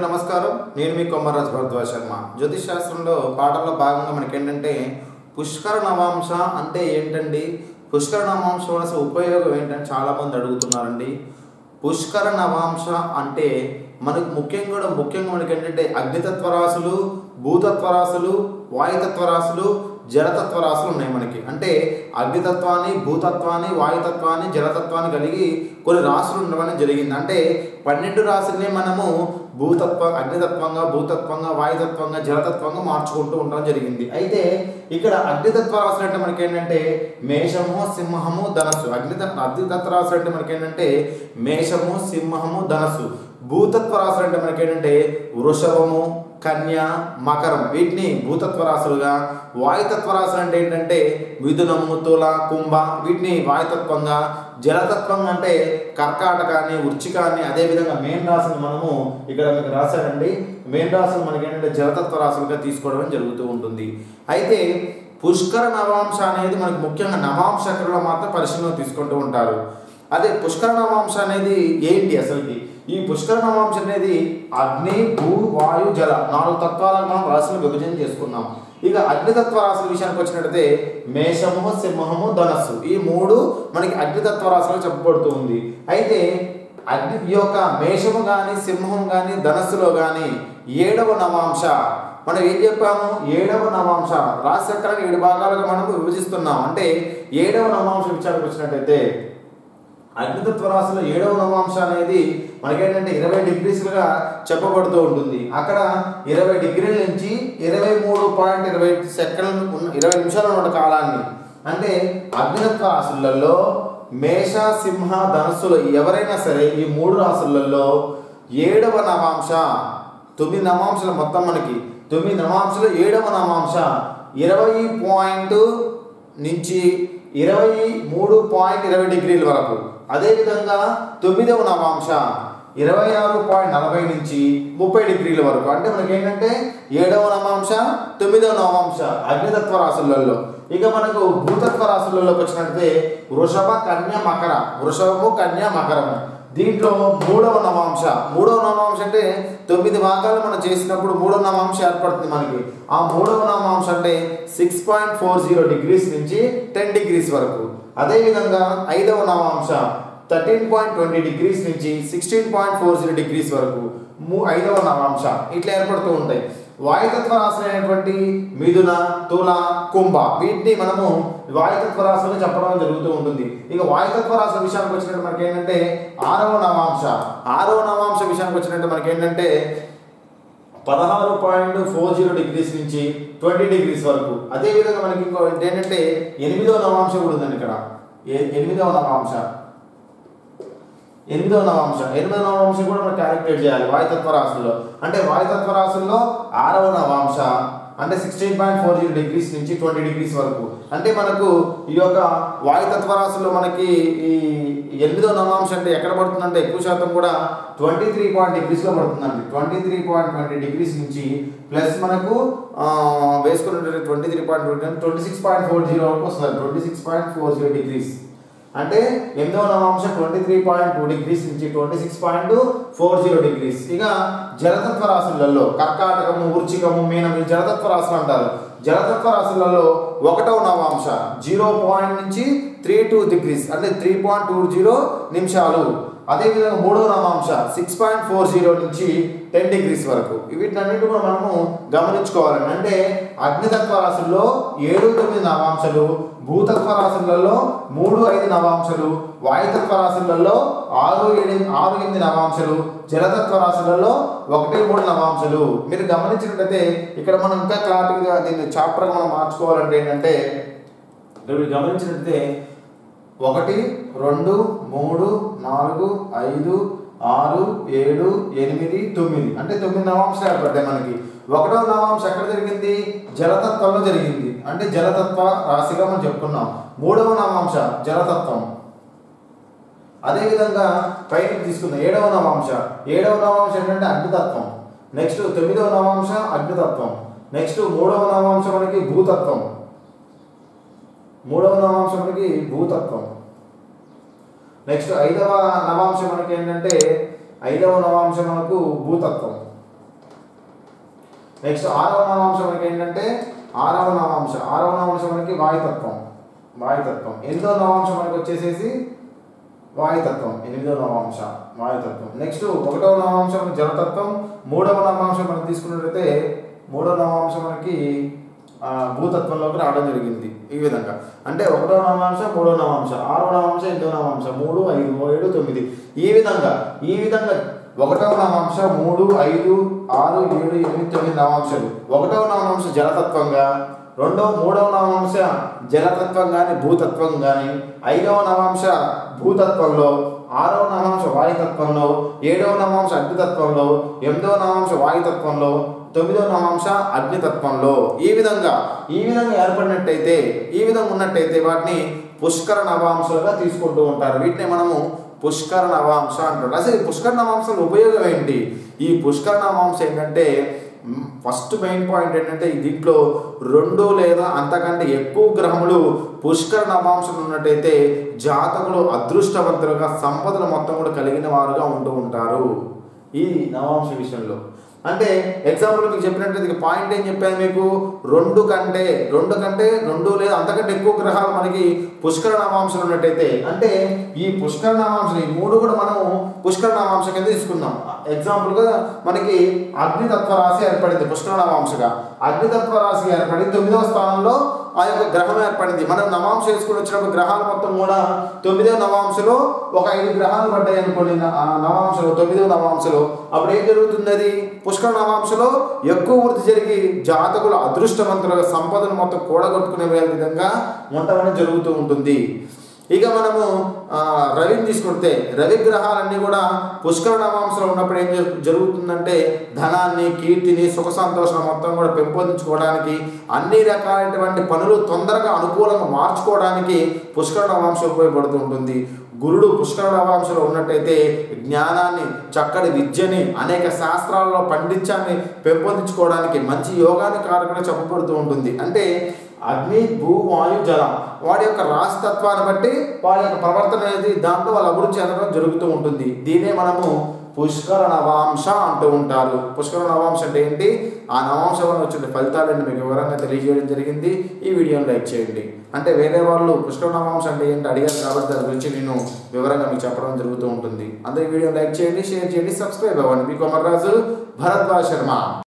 Namaskaram, Nenu Komarraju Bharadwaj Sharma. Jyotish Shastralo Patalo Bhagamga Manaki Entante Pushkar Navamsha Ante Entandi, Pushkar Navamsha Vasa Upayogam Entani Chala Mandi Adugutunnarandi. Pushkar Navamsha Ante Manaku Mukyanga Manaki Entante Agni Tattva Rasulu, Bhutattva Rasulu, Vayu Tattva Rasulu, జడతత్వ రాశులు ఉన్నాయి మనకి. అంటే అగ్నితత్వాన్ని, భూతత్వాన్ని, వాయుతత్వాన్ని, జలతత్వాన్ని కలిగి కొన్ని రాశులు ఉండడం జరిగింది. అంటే 12 రాశుల్ని మనము అగ్నితత్వంగా, భూతత్వంగా, వాయుతత్వంగా, జలతత్వంగా మార్చుకుంటూ ఉండడం జరిగింది. అయితే ఇక్కడ అగ్నితత్వ రాశులు అంటే మనకి ఏంటంటే మేషము, సింహము, ధనస్సు. అగ్నితత్వ రాశులు అంటే మనకి ఏంటంటే మేషము, సింహము, ధనస్సు. భూతత్వ రాశులు అంటే మనకి ఏంటంటే వృషభము, కన్యా, మకరం. వీటిని భూతత్వ రాశులుగా, వాయుతత్వ రాశులు అంటే ఏంటంటే మిథునము, తుల, కుంభ. వీటిని వాయుతత్వంగా, జలతత్వం అంటే కర్కాటకాన్ని, వృచ్చికాన్ని, అదేవిధంగా మెయిన్ రాశులు మనము ఇక్కడ మీకు రాశారండి. మెయిన్ రాశులు మనకి ఏంటంటే జలతత్వ రాశులుగా తీసుకోవడం జరుగుతూ ఉంటుంది. అయితే పుష్కర నవాంశ అనేది మనకు ముఖ్యంగా నవాంశ క్రమంలో మాత్రం పరిశీలన తీసుకుంటూ ఉంటారు. అదే పుష్కర నవాంశ అనేది ఏంటి అసలుకి? ఈ పుష్కర నవాంశ అనేది అగ్ని, భూ, వాయు, జల 4 తత్వాలను మనం రాశులు విభజన చేసుకున్నాం. ఇక అగ్నితత్వ రాశుల విషయానికి వచ్చినట్టయితే మేషము, సింహము, ధనస్సు ఈ 3 మనకి అగ్నితత్వ రాశులు చెప్పబడుతూ ఉంది. అయితే అగ్ని యొక్క మేషము కానీ, సింహం కానీ, ధనస్సులో కానీ 7వ నవాంశ మనం ఏం చెప్పాము? 7వ నవాంశ రాశి చక్రాన్ని 7 భాగాలుగా మనం విభజిస్తున్నాం. అంటే 7వ నవాంశ విషయానికి వచ్చినట్టయితే అగ్నితత్వ రాశిలో 7వ నవాంశ అనేది మనకేంటంటే 20 డిగ్రీస్లుగా చెప్పబడుతూ ఉంటుంది. అక్కడ 20 డిగ్రీల నుంచి 23.20 సెకండ్లు 20 నిమిషాలు ఉన్న కాలాన్ని అంటే అగ్నితత్వ రాశులలో మేష, సింహ, ధనస్సులు ఎవరైనా సరే ఈ 3 రాశులలో 7వ నవాంశ 9 నవాంశలు మొత్తం మనకి 9 నవాంశలు 7వ నవాంశ 20 నుంచి 23.20 డిగ్రీల వరకు. అదేవిధంగా 9వ నవాంశ 26.40 నుంచి 30 డిగ్రీల వరకు. అంటే మనకి ఏంటంటే 7వ నవాంశ 9వ నవాంశ అగ్నితత్వ రాశులలో. ఇక మనకు భూతత్వ రాశులలోకి వచ్చినట్లయితే వృషభ, కన్య, మకర. వృషభము, కన్య, మకరము దీంట్లో 3వ నవాంశ. 3వ నవాంశ అంటే 9 భాగాలు మనం చేసినప్పుడు 3వ నవాంశ ఏర్పడుతుంది మనకి. ఆ 3వ నవాంశ అంటే 6.40 డిగ్రీస్ నుంచి 10 డిగ్రీస్ వరకు. అదేవిధంగా 5వ నవాంశ 13.20 డిగ్రీస్ నుంచి 16.40 డిగ్రీస్ వరకు 5వ నవాంశ ఇట్లా ఏర్పడుతూ ఉంటాయి. వాయుతత్వ రాశులు అయినటువంటి మిథున, తుల, కుంభ వీటిని మనము వాయుతత్వ రాశులు చెప్పడం జరుగుతూ ఉంటుంది. ఇక వాయుతత్వ రాశుల విషయానికి వచ్చినట్టు మనకి ఏంటంటే 6వ నవాంశ 6వ నవాంశ విషయానికి వచ్చినట్టు మనకి ఏంటంటే 16.40 డిగ్రీస్ నుంచి 20 డిగ్రీస్ వరకు. అదేవిధంగా మనకి ఇంకో ఏంటంటే 8వ నవాంశ కూడా ఉందండి. ఇక్కడ 8వ నవాంశ కూడా మనం క్యాలిక్యులేట్ చేయాలి వాయుతత్వ రాశుల్లో. అంటే వాయుతత్వ రాశుల్లో 6వ నవాంశ అంటే 16.40 డిగ్రీస్ నుంచి 20 డిగ్రీస్ వరకు. అంటే మనకు ఈ యొక్క వాయుతత్వ రాశుల్లో మనకి ఈ 8వ నవాంశ అంటే ఎక్కడ పడుతుందంటే ఎక్కువ శాతం కూడా 23.20 డిగ్రీస్లో పడుతుందండి. 23.20 డిగ్రీస్ నుంచి ప్లస్ మనకు వేసుకున్నటువంటి 26.40 వరకు వస్తుంది. 26.40 డిగ్రీస్ అంటే 8వ నవాంశ 23.2 డిగ్రీస్ నుంచి 26.40 డిగ్రీస్. ఇక జలతత్వ రాశులలో కర్కాటకము, వృచ్చికము, మీనము జలతత్వ రాశులు అంటారు. జలతత్వ రాశులలో 1వ నవాంశ 0 నుంచి 32 డిగ్రీస్ అంటే 3.20 నిమిషాలు. అదేవిధంగా 3వ నవాంశ 6.40 నుంచి 10 డిగ్రీస్ వరకు. వీటినన్నిటి కూడా మనము గమనించుకోవాలని. అంటే అగ్నితత్వ రాశుల్లో 7, 9 నవాంశలు, భూతత్వ రాశులలో 3, 5 నవాంశలు, వాయుతత్వ రాశులలో 6, 8, 9 నవాంశలు, జలతత్వ రాశులలో 1, 3 నవాంశలు. మీరు గమనించినట్లయితే ఇక్కడ మనం ఇంకా క్లారిటీగా దీన్ని చాప్టర్గా మనం మార్చుకోవాలంటే ఏంటంటే మీరు గమనించినట్లయితే 1, 2, 3, 4, 5, 6, 7, 8, 9 అంటే 9 నవాంశాలు ఏర్పడ్డాయి మనకి. 1వ నవాంశ ఎక్కడ జరిగింది? జలతత్వంలో జరిగింది. అంటే జలతత్వ రాశిగా మనం చెప్పుకున్నాం. 3వ నవాంశ జలతత్వం. అదేవిధంగా పైకి తీసుకున్నాం 7వ నవాంశ 7వ నవాంశ ఏంటంటే అగ్నితత్వం. నెక్స్ట్ 9వ నవాంశ అగ్నితత్వం. నెక్స్ట్ 3వ నవాంశ మనకి భూతత్వం. 3వ నవాంశ మనకి భూతత్వం. నెక్స్ట్ 5వ నవాంశ మనకి ఏంటంటే 5వ నవాంశ మనకు భూతత్వం. Next, Aravana Navamsha, Aravana Navamsha, Vayathatvam. Edo Navamsha, Vayathatvam. Next, Okatava Navamsha, Jalathatvam. Moodava Navamsha, Bhutatvanlo kuda aadam jarigindi ee vidhanga ante 1వ నామాంశం 3వ నామాంశం 6వ నామాంశం 8వ నామాంశం 3 5 7 9 ఈ విధంగా 1వ నామాంశం 3 5 6 7 8 9 నామాంశాలు 1వ నామాంశం జలతత్వంగా 3వ నామాంశం జలతత్వం గాని భూతత్వం గాని 5వ నామాంశం భూతత్వంలో 6వ నామాంశం వాయుతత్వంలో 7వ నామాంశం అగ్నితత్వంలో 8వ నామాంశం వాయుతత్వంలో 9వ నామాంశ అగ్ని తత్వంలో ఈ విధంగా ఏర్పడినట్టైతే వాటిని పుష్కర నవాంశలుగా తీసుకుంటూ ఉంటారు. వీటిని మనము పుష్కర నవాంశ అంటారు. అసలు పుష్కర నవాంశల ఉపయోగం ఏంటి? ఈ పుష్కర నవాంశ ఏంటంటే ఫస్ట్ మెయిన్ పాయింట్ ఏంటంటే దీంట్లో రెండు లేదా అంతకంటే ఎక్కువ గ్రహములు పుష్కర నవాంశలు ఉన్నట్టయితే జాతకులు అదృష్టవంతులుగా సంపదలు మొత్తం కూడా కలిగిన వారుగా ఉంటూ ఉంటారు. ఈ నవాంశ విషయంలో అంటే ఎగ్జాంపుల్ మీకు చెప్పినట్టు పాయింట్ ఏం చెప్పాను మీకు రెండు లేదా అంతకంటే ఎక్కువ గ్రహాలు మనకి పుష్కర నామాంశాలు ఉన్నట్టయితే అంటే ఈ పుష్కర నామాంశాలు ఈ మూడు కూడా మనం పుష్కర నామాంశ కింద తీసుకుందాం. ఎగ్జాంపుల్గా మనకి అగ్నితత్వ రాశి ఏర్పడింది పుష్కర నామాంశగా. అగ్నితత్వ రాశి ఏర్పడి 9వ స్థానంలో ఆ యొక్క గ్రహం ఏర్పడింది. మనం నవాంశ వేసుకుని వచ్చినప్పుడు గ్రహాలు మొత్తం కూడా 9వ నవాంశలో ఒక 5 గ్రహాలు పడ్డాయి అనుకోండి. నవాంశలో 9వ నవాంశలో అప్పుడు ఏం జరుగుతుంది? అది పుష్కర నవాంశలో ఎక్కువ వృద్ధి జరిగి జాతకులు అదృష్టవంతులుగా సంపదను మొత్తం కూడగొట్టుకునే విధంగా ఉండటం జరుగుతూ ఉంటుంది. ఇక మనము రవిని తీసుకుంటే రవి గ్రహాలన్నీ కూడా పుష్కర నవాంశలో ఉన్నప్పుడు ఏం జరుగుతుందంటే ధనాన్ని, కీర్తిని, సుఖ సంతోషం మొత్తం కూడా పెంపొందించుకోవడానికి అన్ని రకాలైనటువంటి పనులు తొందరగా అనుకూలంగా మార్చుకోవడానికి పుష్కర నవాంశం ఉపయోగపడుతూ ఉంటుంది. గురుడు పుష్కర నవాంశలో ఉన్నట్టయితే జ్ఞానాన్ని, చక్కటి విద్యని, అనేక శాస్త్రాలలో పండిత్యాన్ని పెంపొందించుకోవడానికి మంచి యోగాన్ని కారకంగా చెప్పబడుతూ ఉంటుంది. అంటే అగ్ని, భూ, వాయు, జలం వాడి యొక్క రాశితత్వాన్ని బట్టి వాడి యొక్క ప్రవర్తన అనేది దాంట్లో వాళ్ళ అభివృద్ధి చెందడం జరుగుతూ ఉంటుంది. దీనే మనము పుష్కర నవాంశ అంటూ ఉంటారు. పుష్కర నవాంశ అంటే ఏంటి? ఆ నవాంశం వల్ల వచ్చిన ఫలితాలను మీకు వివరంగా తెలియజేయడం జరిగింది. ఈ వీడియోని లైక్ చేయండి. అంటే వేరే వాళ్ళు పుష్కర నవాంశ అంటే ఏంటి అడిగారు కాబట్టి దాని గురించి నేను వివరంగా మీకు చెప్పడం జరుగుతూ ఉంటుంది. అందరి వీడియోని లైక్ చేయండి, షేర్ చేయండి, సబ్స్క్రైబ్ అవ్వండి. మీ కొమర్రాజు భరద్వాజ్ శర్మ.